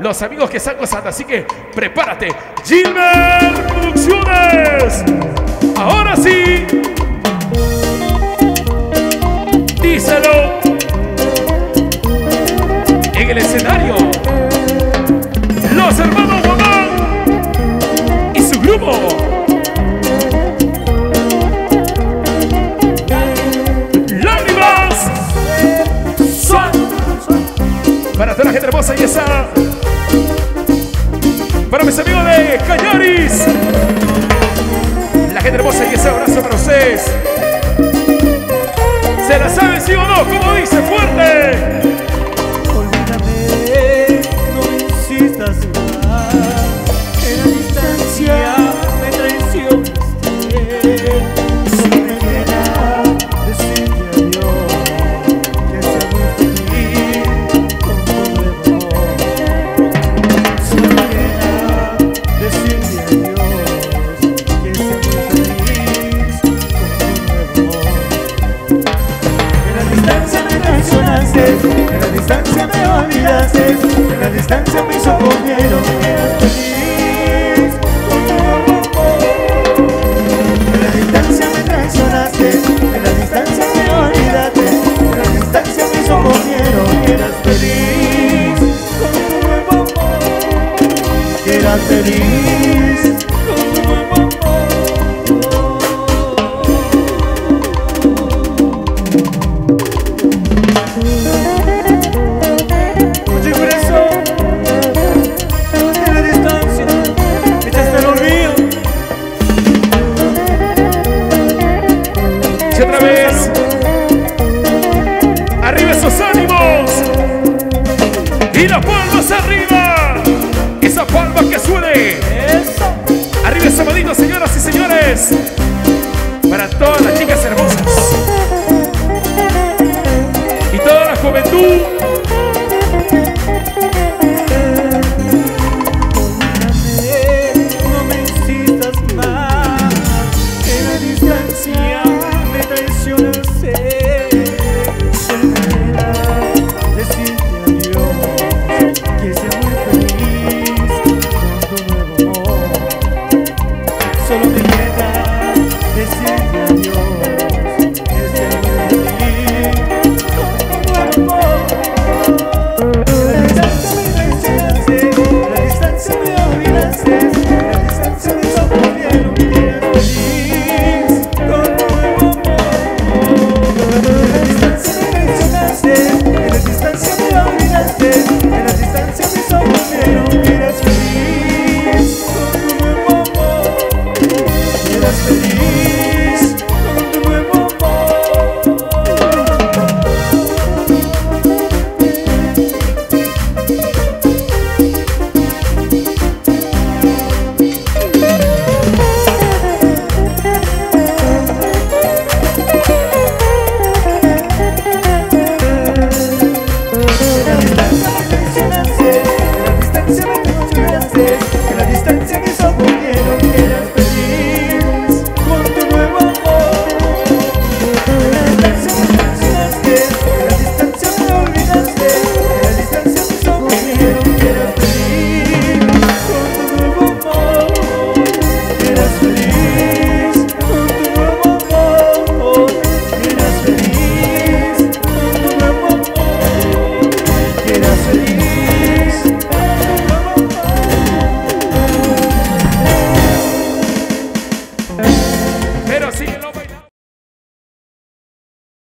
los amigos que están gozando. Así que prepárate. Yilber Producciones. Ahora sí. Díselo. En el escenario, los hermanos Bonán y su grupo. Lágrimas son para toda la gente hermosa y esa. Para mis amigos de Cañaris, la gente hermosa y ese abrazo para ustedes. ¿Se la saben, sí o no? Como dice, fuerte. Olvídame, no insistas más. En la distancia me traicionaste. Sin pena decirte adiós. Que estás muy feliz con tu amor. Sin pena decirte adiós. Que estás muy feliz con tu amor. En la distancia me traicionaste. En la distancia me olvidaste, en la distancia me hizo compañero, feliz con tu amor. En la distancia me traicionaste, en la distancia me olvidaste, en la distancia me hizo compañero, eras feliz con tu amor. Eras feliz con tu amor. Arriba esa manito, señoras y señores.